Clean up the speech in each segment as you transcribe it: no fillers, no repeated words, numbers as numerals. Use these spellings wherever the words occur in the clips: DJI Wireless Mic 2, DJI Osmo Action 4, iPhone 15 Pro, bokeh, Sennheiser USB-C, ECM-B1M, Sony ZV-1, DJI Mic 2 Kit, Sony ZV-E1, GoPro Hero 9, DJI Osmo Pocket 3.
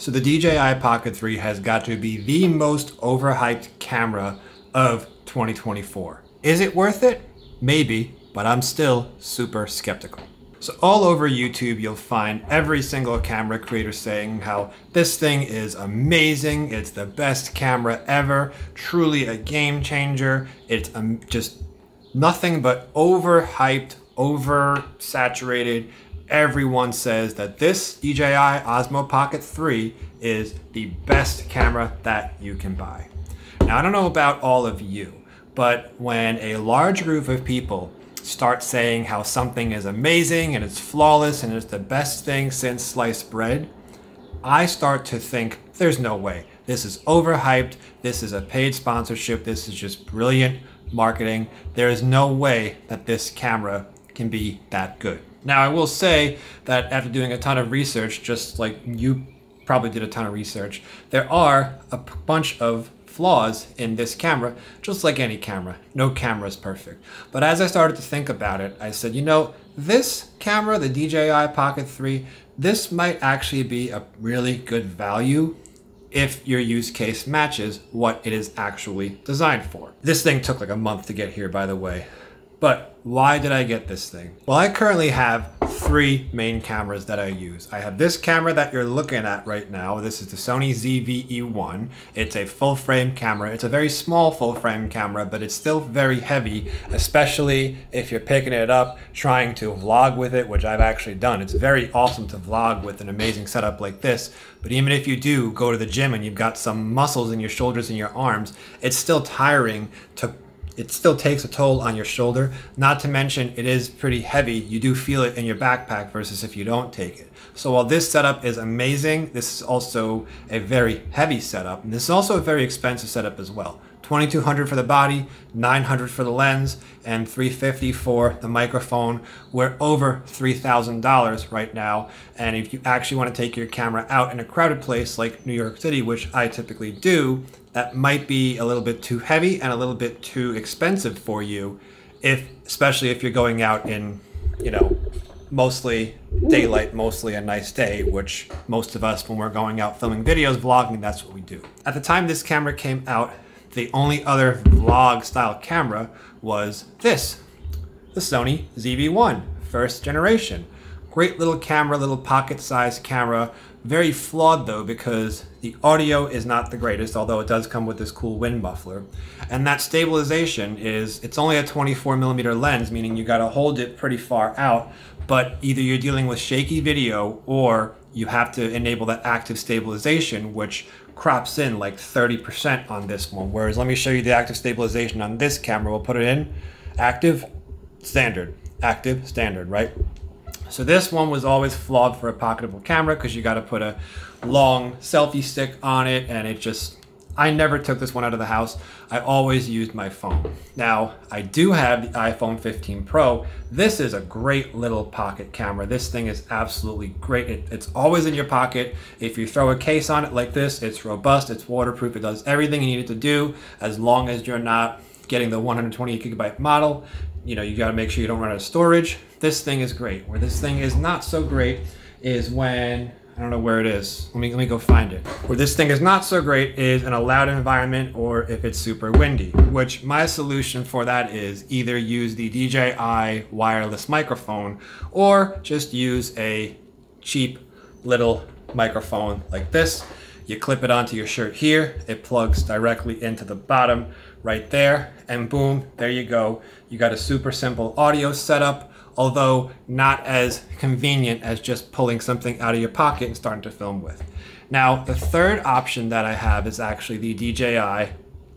So the DJI Pocket 3 has got to be the most overhyped camera of 2024. Is it worth it? Maybe, but I'm still super skeptical. So all over YouTube, you'll find every single camera creator saying how this thing is amazing, it's the best camera ever, truly a game changer, it's just nothing but overhyped, oversaturated. Everyone says that this DJI Osmo Pocket 3 is the best camera that you can buy. Now, I don't know about all of you, but when a large group of people start saying how something is amazing and it's flawless and it's the best thing since sliced bread, I start to think there's no way. This is overhyped. This is a paid sponsorship. This is just brilliant marketing. There is no way that this camera can be that good. Now, I will say that after doing a ton of research, just like you probably did a ton of research, there are a bunch of flaws in this camera, just like any camera. No camera is perfect. But as I started to think about it, I said, you know, this camera, the DJI Pocket 3, this might actually be a really good value if your use case matches what it is actually designed for. This thing took like a month to get here, by the way. But why did I get this thing? Well, I currently have three main cameras that I use. I have this camera that you're looking at right now. This is the Sony ZV-E1. It's a full frame camera. It's a very small full frame camera, but it's still very heavy, especially if you're picking it up, trying to vlog with it, which I've actually done. It's very awesome to vlog with an amazing setup like this. But even if you do go to the gym and you've got some muscles in your shoulders and your arms, it's still tiring to it still takes a toll on your shoulder, not to mention it is pretty heavy. You do feel it in your backpack versus if you don't take it. So while this setup is amazing, this is also a very heavy setup. And this is also a very expensive setup as well. $2,200 for the body, $900 for the lens, and $350 for the microphone. We're over $3,000 right now. And if you actually want to take your camera out in a crowded place like New York City, which I typically do, that might be a little bit too heavy and a little bit too expensive for you, especially if you're going out in, you know, mostly daylight, mostly a nice day, which most of us, when we're going out filming videos, vlogging, that's what we do. At the time this camera came out, the only other vlog style camera was this, the Sony ZV-1, first generation. Great little camera, little pocket sized camera. Very flawed though, because the audio is not the greatest, although it does come with this cool wind muffler. And that stabilization is, it's only a 24mm lens, meaning you gotta hold it pretty far out, but either you're dealing with shaky video or you have to enable that active stabilization, which crops in like 30% on this one. Whereas let me show you the active stabilization on this camera. We'll put it in active standard, right? So this one was always flawed for a pocketable camera because you got to put a long selfie stick on it, and it just, I never took this one out of the house. I always used my phone. Now, I do have the iPhone 15 Pro. This is a great little pocket camera. This thing is absolutely great. It's always in your pocket. If you throw a case on it like this, it's robust, it's waterproof, it does everything you need it to do as long as you're not getting the 128GB model. You know, you got to make sure you don't run out of storage. This thing is great. Where this thing is not so great is when, I don't know where it is. Let me go find it. Where this thing is not so great is in a loud environment or if it's super windy, which my solution for that is either use the DJI wireless microphone or just use a cheap little microphone like this. You clip it onto your shirt here. It plugs directly into the bottom right there, and boom, there you go. You got a super simple audio setup, although not as convenient as just pulling something out of your pocket and starting to film with. Now, the third option that I have is actually the DJI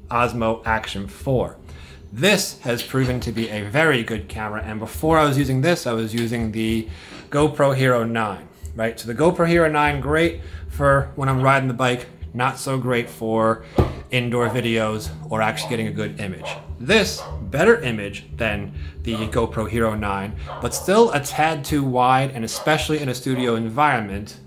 Osmo Action 4. This has proven to be a very good camera, and before I was using this, I was using the GoPro Hero 9, right? So the GoPro Hero 9, great for when I'm riding the bike, not so great for indoor videos or actually getting a good image. This, better image than the GoPro Hero 9, but still a tad too wide, and especially in a studio environment,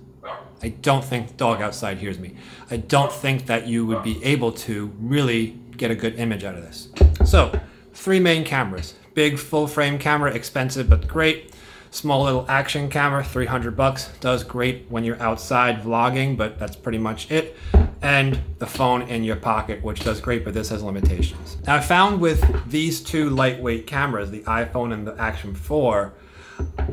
I don't think, dog outside hears me, I don't think that you would be able to really get a good image out of this. So, three main cameras. Big full frame camera, expensive but great. small little action camera, 300 bucks. Does great when you're outside vlogging, but that's pretty much it. And the phone in your pocket, which does great, but this has limitations. Now, I found with these two lightweight cameras, the iPhone and the Action 4,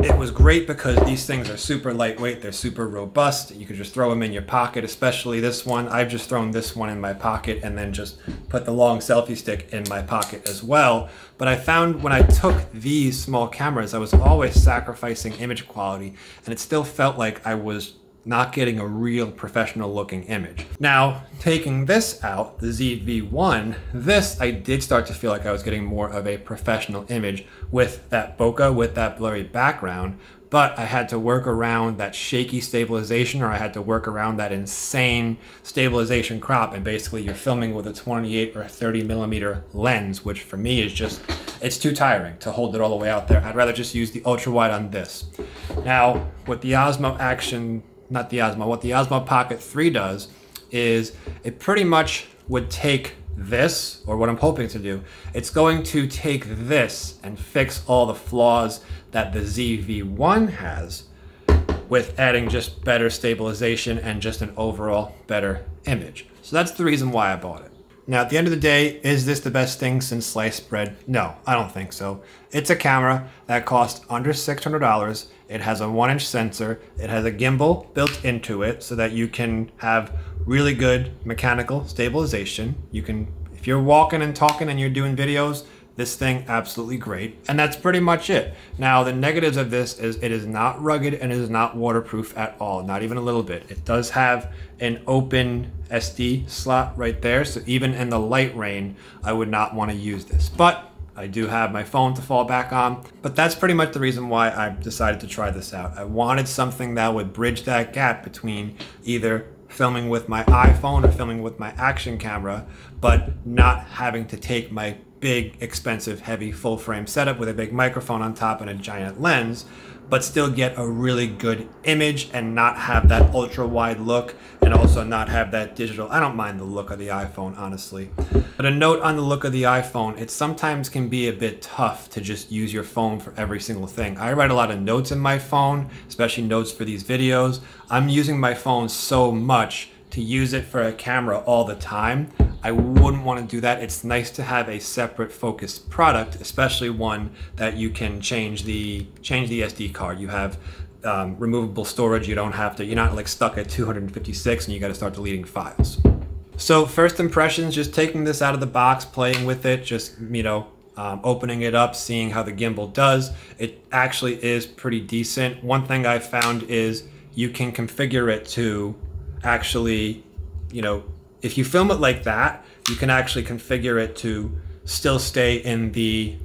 it was great because these things are super lightweight, they're super robust, you can just throw them in your pocket, especially this one. I've just thrown this one in my pocket and then just put the long selfie stick in my pocket as well. But I found when I took these small cameras, I was always sacrificing image quality, and it still felt like I was not getting a real professional looking image. Now, taking this out, the ZV-1, this I did start to feel like I was getting more of a professional image with that bokeh, with that blurry background, but I had to work around that shaky stabilization, or I had to work around that insane stabilization crop, and basically you're filming with a 28 or a 30 millimeter lens, which for me is just, it's too tiring to hold it all the way out there. I'd rather just use the ultra wide on this. Now, with the Osmo Action, what the Osmo Pocket 3 does is it pretty much would take this, or what I'm hoping to do, it's going to take this and fix all the flaws that the ZV-1 has with adding just better stabilization and just an overall better image. So that's the reason why I bought it. Now, at the end of the day, is this the best thing since sliced bread? No, I don't think so. It's a camera that costs under $600. It has a 1-inch sensor. It has a gimbal built into it so that you can have really good mechanical stabilization. You can, if you're walking and talking and you're doing videos, this thing, absolutely great. And that's pretty much it. Now, the negatives of this is it is not rugged and it is not waterproof at all, not even a little bit. It does have an open SD slot right there, so even in the light rain, I would not want to use this. But I do have my phone to fall back on, but that's pretty much the reason why I decided to try this out. I wanted something that would bridge that gap between either filming with my iPhone or filming with my action camera, but not having to take my big, expensive, heavy, full-frame setup with a big microphone on top and a giant lens, but still get a really good image and not have that ultra-wide look, and also not have that digital. I don't mind the look of the iPhone, honestly. But a note on the look of the iPhone, it sometimes can be a bit tough to just use your phone for every single thing. I write a lot of notes in my phone, especially notes for these videos. I'm using my phone so much to use it for a camera all the time. I wouldn't want to do that. It's nice to have a separate focused product, especially one that you can change the SD card. You have removable storage. You don't have to, you're not like stuck at 256 and you got to start deleting files. So first impressions, just taking this out of the box, playing with it, just, you know, opening it up, seeing how the gimbal does. It actually is pretty decent. One thing I found is you can configure it to actually, you know, if you film it like that, you can actually configure it to still stay in the,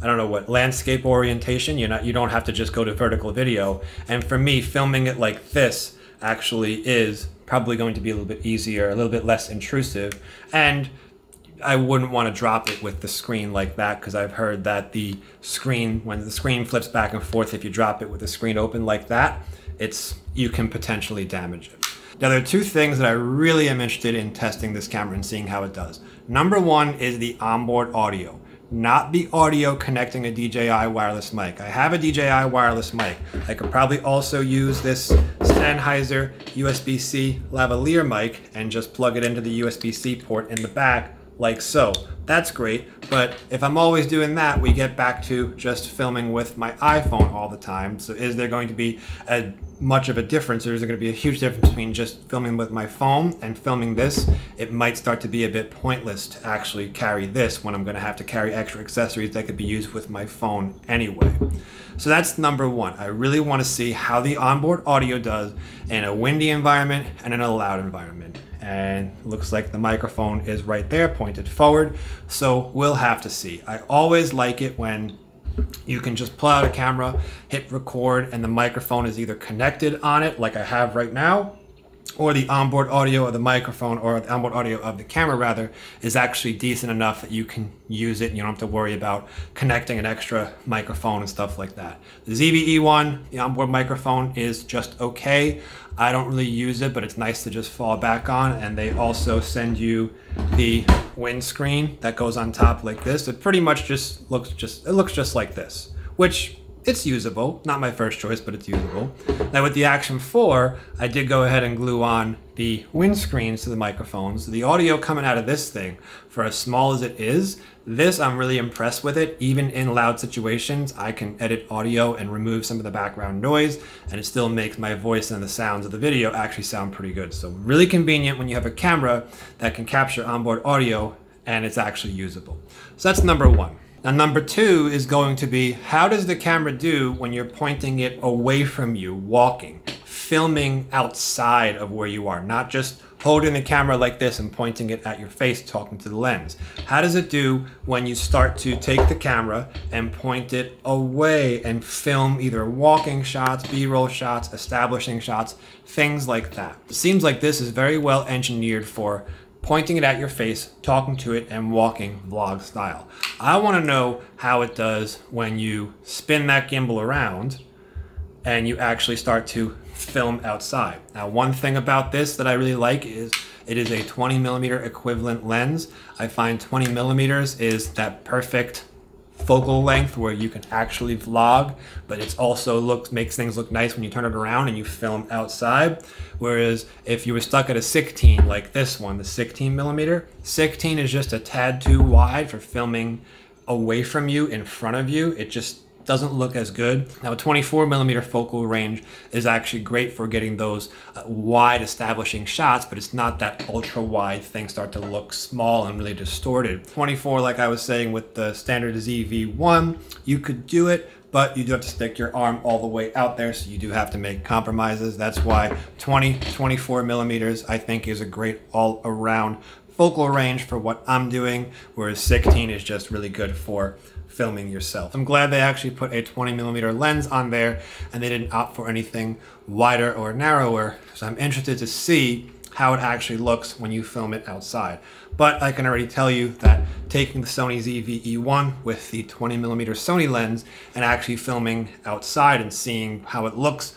I don't know what, landscape orientation. You don't have to just go to vertical video. And for me, filming it like this actually is probably going to be a little bit easier, a little bit less intrusive. And I wouldn't want to drop it with the screen like that, because I've heard that the screen, when the screen flips back and forth, if you drop it with the screen open like that, you can potentially damage it. Now, there are two things that I really am interested in testing this camera and seeing how it does. Number one is the onboard audio, not the audio connecting a DJI wireless mic. I have a DJI wireless mic. I could probably also use this Sennheiser USB-C lavalier mic and just plug it into the USB-C port in the back like so. That's great, but if I'm always doing that, we get back to just filming with my iPhone all the time. So is there going to be a much of a difference, or is there going to be a huge difference between just filming with my phone and filming this? It might start to be a bit pointless to actually carry this when I'm going to have to carry extra accessories that could be used with my phone anyway. So that's number one. I really want to see how the onboard audio does in a windy environment and in a loud environment. And looks like the microphone is right there pointed forward, so we'll have to see. I always like it when you can just pull out a camera, hit record, and the microphone is either connected on it, like I have right now, or the onboard audio of the microphone, or the onboard audio of the camera rather, is actually decent enough that you can use it and you don't have to worry about connecting an extra microphone and stuff like that. The ZV-E1, the onboard microphone, is just okay. I don't really use it, but it's nice to just fall back on, and they also send you the windscreen that goes on top like this. It pretty much just looks just like this, which It's usable, not my first choice, but it's usable. Now with the Action 4, I did go ahead and glue on the windscreens to the microphones. The audio coming out of this thing, for as small as it is, this I'm really impressed with it. Even in loud situations, I can edit audio and remove some of the background noise, and it still makes my voice and the sounds of the video actually sound pretty good. So really convenient when you have a camera that can capture onboard audio and it's actually usable. So that's number one. Now, number two is going to be, how does the camera do when you're pointing it away from you, walking, filming outside of where you are, not just holding the camera like this and pointing it at your face, talking to the lens. How does it do when you start to take the camera and point it away and film either walking shots, B-roll shots, establishing shots, things like that? It seems like this is very well engineered for pointing it at your face, talking to it, and walking vlog style. I want to know how it does when you spin that gimbal around and you actually start to film outside. Now, one thing about this that I really like is it is a 20mm equivalent lens. I find 20mm is that perfect focal length where you can actually vlog, but it's also makes things look nice when you turn it around and you film outside. Whereas if you were stuck at a 16 like this one, the 16mm, 16 is just a tad too wide for filming away from you, in front of you. It just doesn't look as good. Now a 24mm focal range is actually great for getting those wide establishing shots, but it's not that ultra wide thing start to look small and really distorted. 24, like I was saying with the standard ZV-1, you could do it, but you do have to stick your arm all the way out there, so you do have to make compromises. That's why 24 millimeters I think is a great all around focal range for what I'm doing, whereas 16 is just really good for filming yourself. I'm glad they actually put a 20mm lens on there and they didn't opt for anything wider or narrower, so I'm interested to see how it actually looks when you film it outside. But I can already tell you that taking the Sony ZV-E1 with the 20mm Sony lens and actually filming outside and seeing how it looks,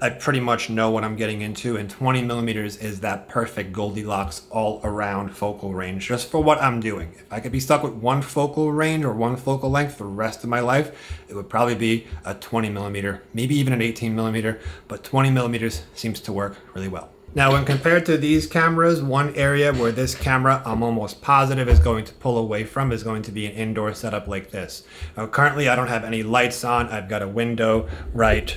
I pretty much know what I'm getting into, and 20mm is that perfect Goldilocks all around focal range just for what I'm doing. If I could be stuck with one focal range or one focal length for the rest of my life, it would probably be a 20mm, maybe even an 18mm, but 20mm seems to work really well. Now, when compared to these cameras, one area where this camera, I'm almost positive, is going to pull away from is going to be an indoor setup like this. Now, currently, I don't have any lights on. I've got a window right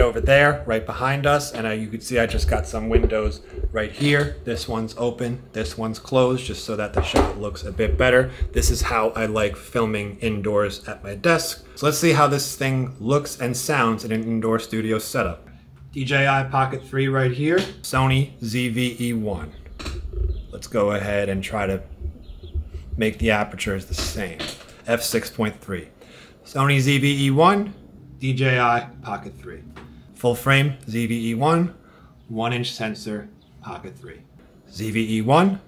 over there, right behind us, and you can see I just got some windows right here. This one's open, this one's closed, just so that the shot looks a bit better. This is how I like filming indoors at my desk. So let's see how this thing looks and sounds in an indoor studio setup. DJI Pocket 3 right here, Sony ZV-E1. Let's go ahead and try to make the apertures the same. f/6.3. Sony ZV-E1, DJI Pocket 3. Full frame ZV-E1, 1-inch sensor Pocket 3. ZV-E1,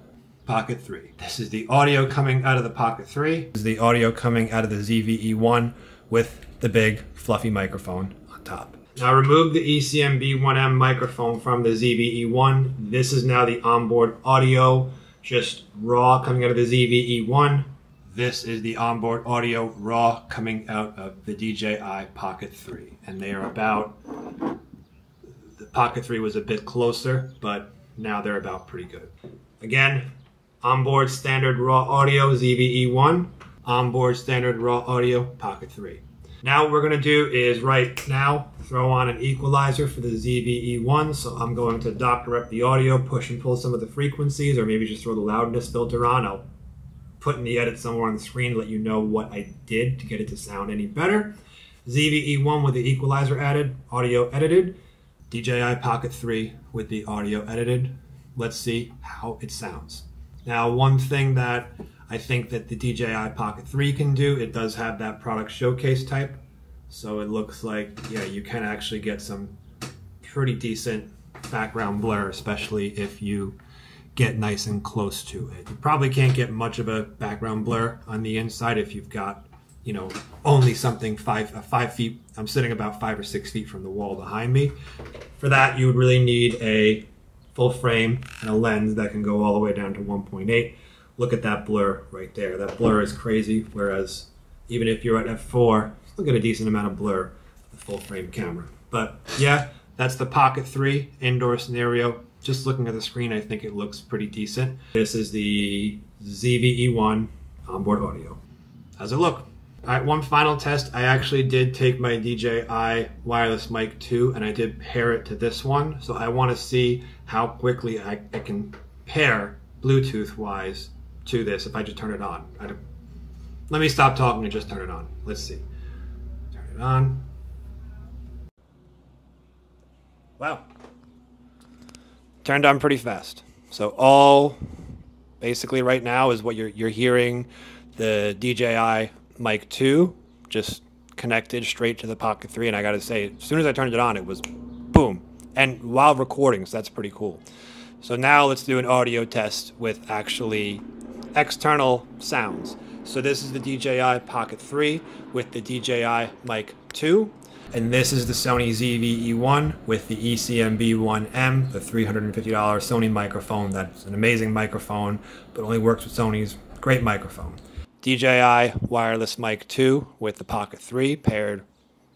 Pocket 3. This is the audio coming out of the Pocket 3. This is the audio coming out of the ZV-E1 with the big fluffy microphone on top. Now remove the ECM-B1M microphone from the ZV-E1. This is now the onboard audio, just raw, coming out of the ZV-E1. This is the onboard audio raw coming out of the DJI Pocket 3. And they are about, the Pocket 3 was a bit closer, but now they're about pretty good. Again, onboard standard raw audio ZV-E1, onboard standard raw audio Pocket 3. Now what we're gonna do is right now throw on an equalizer for the ZV-E1. So I'm going to doctor up the audio, push and pull some of the frequencies, or maybe just throw the loudness filter on. I'll put in the edit somewhere on the screen to let you know what I did to get it to sound any better. ZV-E1 with the equalizer added, audio edited. DJI Pocket 3 with the audio edited. Let's see how it sounds. Now, one thing that I think that the DJI Pocket 3 can do, it does have that product showcase type. So it looks like, yeah, you can actually get some pretty decent background blur, especially if you get nice and close to it. You probably can't get much of a background blur on the inside if you've got, you know, only something five feet. I'm sitting about 5 or 6 feet from the wall behind me. For that, you would really need a full frame and a lens that can go all the way down to 1.8. Look at that blur right there. That blur is crazy, whereas even if you're at f4, still get a decent amount of blur with the full frame camera. But yeah, that's the Pocket 3 indoor scenario. Just looking at the screen, I think it looks pretty decent. This is the ZV-E1 onboard audio. How's it look? All right, one final test. I actually did take my DJI Wireless Mic 2 and I did pair it to this one. So I want to see how quickly I can pair Bluetooth-wise to this if I just turn it on. Let me stop talking and just turn it on. Let's see. Turn it on. Wow. Turned on pretty fast. So all basically right now is what you're hearing. The DJI Mic 2 just connected straight to the Pocket 3, and I gotta say, as soon as I turned it on, it was boom. And while recording, so that's pretty cool. So now let's do an audio test with actually external sounds. So this is the DJI Pocket 3 with the DJI Mic 2. And this is the Sony ZV-E1 with the ECM-B1M, the $350 Sony microphone. That's an amazing microphone, but only works with Sony's great microphone. DJI Wireless Mic 2 with the Pocket 3 paired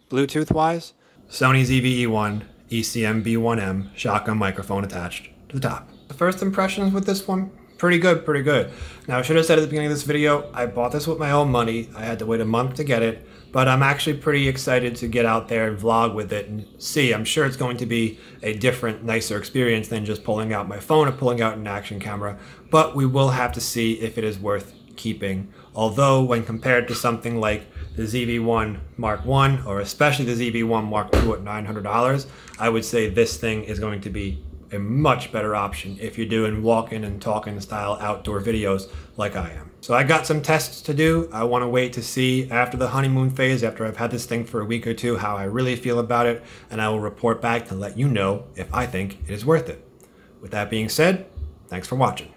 Bluetooth-wise. Sony ZV-E1, ECM-B1M, shotgun microphone attached to the top. The first impressions with this one, pretty good, pretty good. Now, I should have said at the beginning of this video, I bought this with my own money. I had to wait a month to get it, but I'm actually pretty excited to get out there and vlog with it and see. I'm sure it's going to be a different, nicer experience than just pulling out my phone or pulling out an action camera, but we will have to see if it is worth keeping. Although, when compared to something like the ZV-1 Mark I, or especially the ZV-1 Mark II at $900, I would say this thing is going to be a much better option if you're doing walk-in and talk-in style outdoor videos like I am. So I got some tests to do. I want to wait to see after the honeymoon phase, after I've had this thing for a week or two, how I really feel about it, and I will report back to let you know if I think it is worth it. With that being said, thanks for watching.